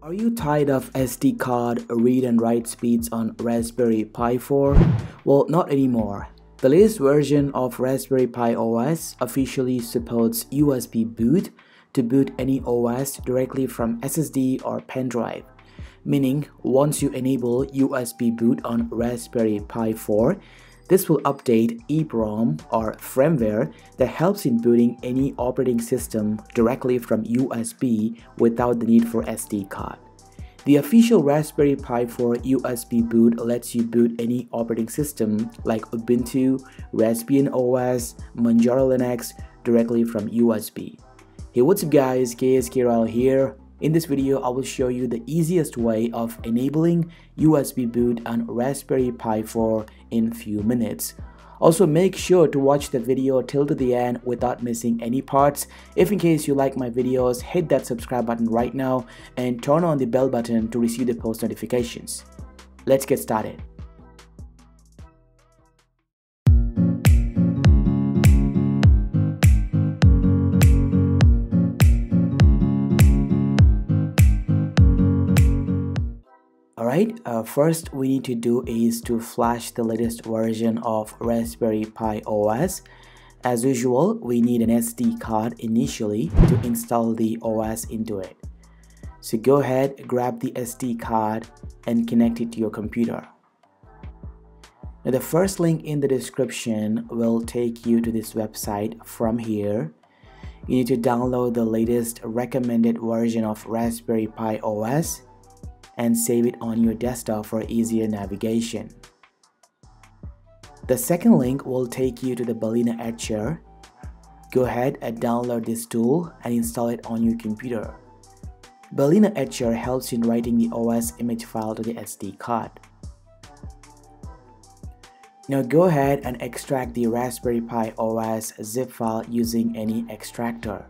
Are you tired of SD card read and write speeds on Raspberry Pi 4? Well, not anymore. The latest version of Raspberry Pi OS officially supports USB boot to boot any OS directly from SSD or pen drive. Meaning, once you enable USB boot on Raspberry Pi 4, this will update EEPROM or firmware that helps in booting any operating system directly from USB without the need for SD card. The official Raspberry Pi 4 USB boot lets you boot any operating system like Ubuntu, Raspbian OS, Manjaro Linux directly from USB. Hey, what's up guys, KSK Royal here. In this video, I will show you the easiest way of enabling USB boot on Raspberry Pi 4 in few minutes. Also, make sure to watch the video till to the end without missing any parts. If in case you like my videos, hit that subscribe button right now and turn on the bell button to receive the post notifications. Let's get started. First we need to do is to flash the latest version of Raspberry Pi OS. As usual, we need an SD card initially to install the OS into it. So go ahead, grab the SD card and connect it to your computer. Now the first link in the description will take you to this website. From here, you need to download the latest recommended version of Raspberry Pi OS and save it on your desktop for easier navigation. The second link will take you to the Balena Etcher. Go ahead and download this tool and install it on your computer. Balena Etcher helps in writing the OS image file to the SD card. Now go ahead and extract the Raspberry Pi OS zip file using any extractor.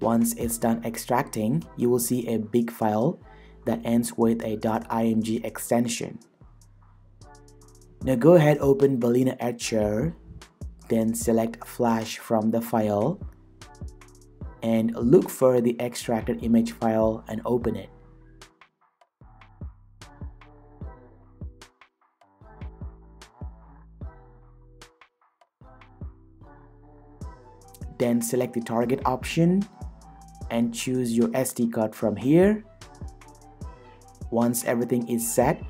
Once it's done extracting, you will see a big file that ends with a .img extension. Now go ahead, open Balena Etcher, then select flash from the file and look for the extracted image file and open it. Then select the target option and choose your SD card from here. Once everything is set,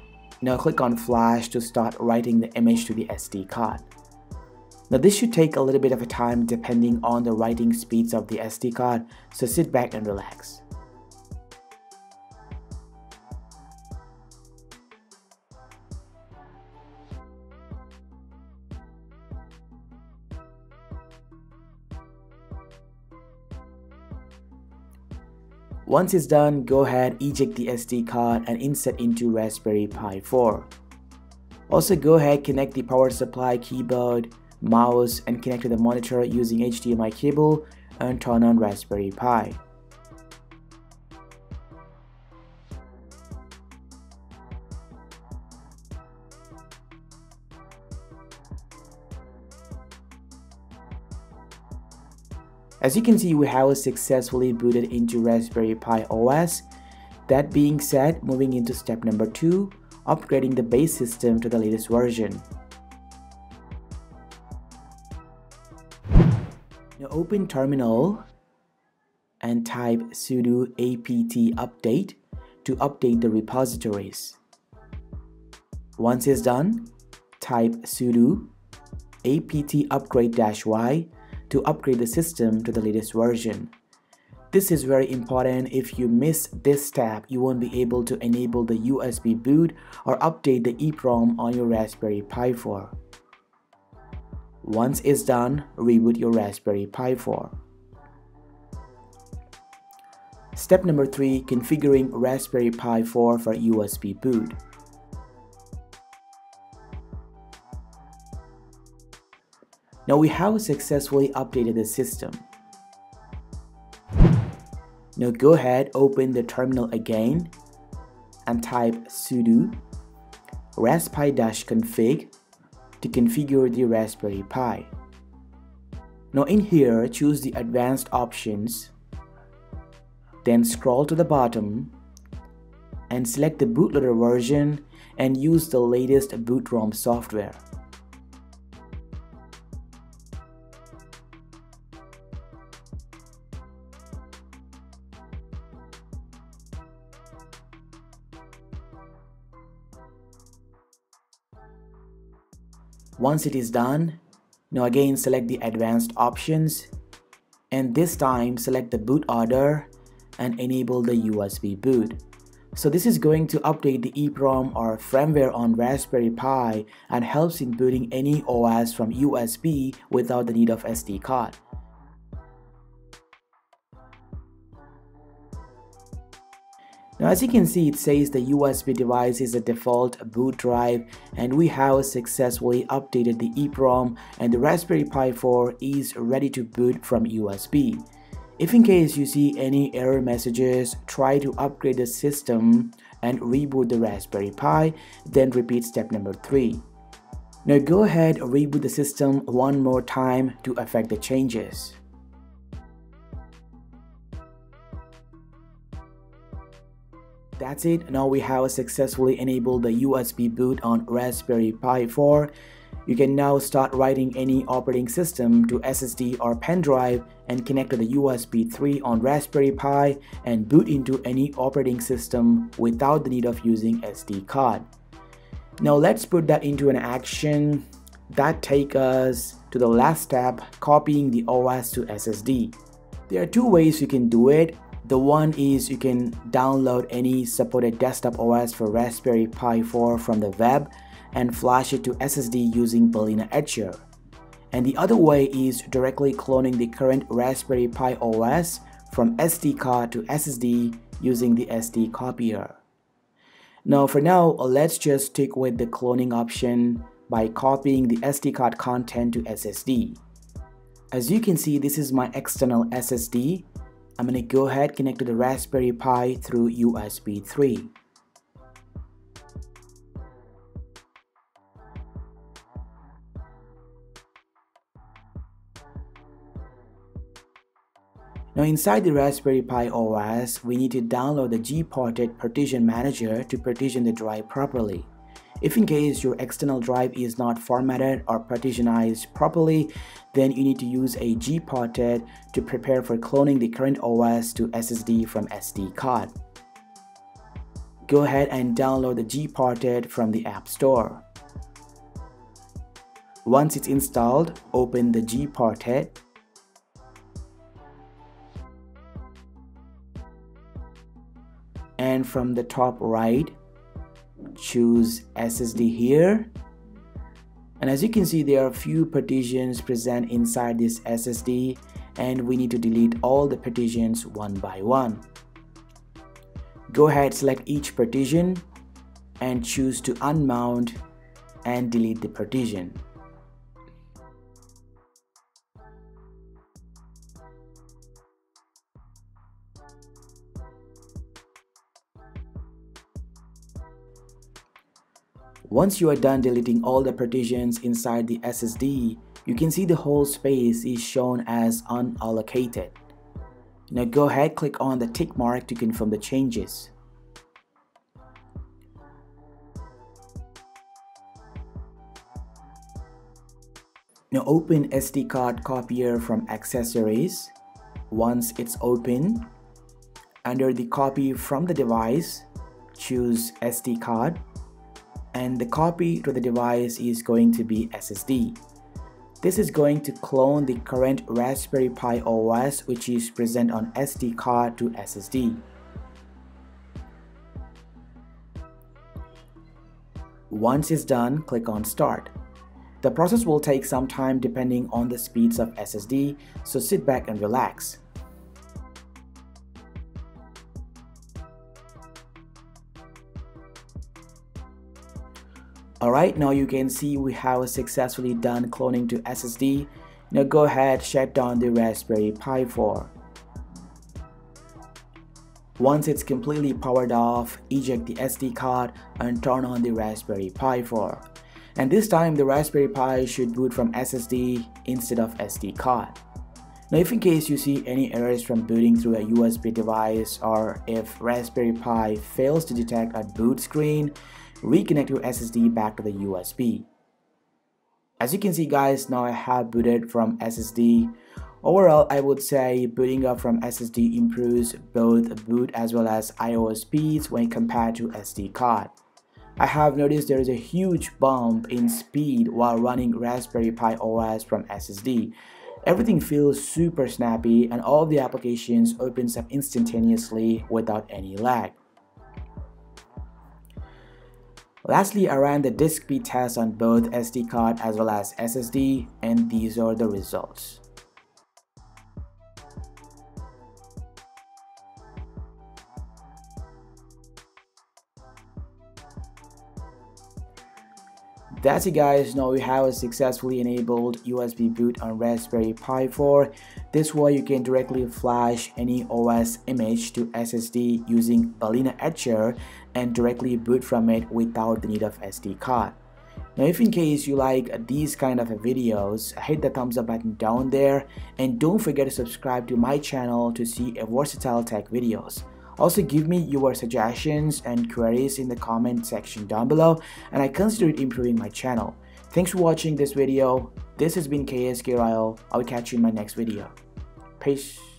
now click on flash to start writing the image to the SD card. Now this should take a little bit of a time depending on the writing speeds of the SD card, so sit back and relax. Once it's done, go ahead, eject the SD card and insert into Raspberry Pi 4. Also go ahead, connect the power supply, keyboard, mouse and connect to the monitor using HDMI cable and turn on Raspberry Pi. As you can see, we have successfully booted into Raspberry Pi OS. That being said, moving into step number 2, upgrading the base system to the latest version. Now open terminal and type sudo apt update to update the repositories. Once it's done, type sudo apt upgrade-y to upgrade the system to the latest version. This is very important. If you miss this step, you won't be able to enable the USB boot or update the EEPROM on your Raspberry Pi 4. Once it's done, reboot your Raspberry Pi 4. Step number 3, configuring Raspberry Pi 4 for USB boot. Now we have successfully updated the system. Now go ahead, open the terminal again and type sudo raspi-config to configure the Raspberry Pi. Now in here, choose the advanced options, then scroll to the bottom and select the bootloader version and use the latest boot ROM software. Once it is done, now again select the advanced options and this time select the boot order and enable the USB boot. So this is going to update the EEPROM or firmware on Raspberry Pi and helps in booting any OS from USB without the need of SD card. Now as you can see, it says the USB device is a default boot drive and we have successfully updated the EEPROM and the Raspberry Pi 4 is ready to boot from USB. If in case you see any error messages, try to upgrade the system and reboot the Raspberry Pi, then repeat step number 3. Now go ahead, reboot the system one more time to affect the changes. That's it. Now we have successfully enabled the USB boot on Raspberry Pi 4. You can now start writing any operating system to SSD or pen drive and connect to the USB 3 on Raspberry Pi and boot into any operating system without the need of using SD card. Now let's put that into an action. That takes us to the last step, copying the OS to SSD. There are two ways you can do it. The one is you can download any supported desktop OS for Raspberry Pi 4 from the web and flash it to SSD using Balena Etcher. And the other way is directly cloning the current Raspberry Pi OS from SD card to SSD using the SD copier. Now for now, let's just stick with the cloning option by copying the SD card content to SSD. As you can see, this is my external SSD. I'm going to go ahead, connect to the Raspberry Pi through USB 3. Now inside the Raspberry Pi OS, we need to download the GParted partition manager to partition the drive properly. If in case your external drive is not formatted or partitionized properly, then you need to use a GParted to prepare for cloning the current OS to SSD from SD card. Go ahead and download the GParted from the App Store. Once it's installed, open the GParted. And from the top right, choose SSD here, and as you can see, there are a few partitions present inside this SSD and we need to delete all the partitions one by one. Go ahead, select each partition and choose to unmount and delete the partition. Once you are done deleting all the partitions inside the SSD, you can see the whole space is shown as unallocated. Now go ahead, click on the tick mark to confirm the changes. Now open SD card copier from accessories. Once it's open, under the copy from the device, choose SD card. And the copy to the device is going to be SSD. This is going to clone the current Raspberry Pi OS which is present on SD card to SSD. Once it's done, click on Start. The process will take some time depending on the speeds of SSD, so sit back and relax. Alright, now you can see we have successfully done cloning to SSD. Now go ahead, shut down the Raspberry Pi 4. Once it's completely powered off, eject the SD card and turn on the Raspberry Pi 4. And this time the Raspberry Pi should boot from SSD instead of SD card. Now if in case you see any errors from booting through a USB device, or if Raspberry Pi fails to detect a boot screen, reconnect your SSD back to the USB. As you can see guys, now I have booted from SSD. Overall, I would say booting up from SSD improves both boot as well as I/O speeds when compared to SD card. I have noticed there is a huge bump in speed while running Raspberry Pi OS from SSD. Everything feels super snappy and all the applications opens up instantaneously without any lag. Lastly, I ran the disk speed test on both SD card as well as SSD, and these are the results. That's it guys, now we have successfully enabled USB boot on Raspberry Pi 4. This way you can directly flash any OS image to SSD using Balena Etcher and directly boot from it without the need of SD card. Now if in case you like these kind of videos, hit the thumbs up button down there and don't forget to subscribe to my channel to see versatile tech videos. Also, give me your suggestions and queries in the comment section down below, and I consider it improving my channel. Thanks for watching this video. This has been KSK Royal. I'll catch you in my next video. Peace.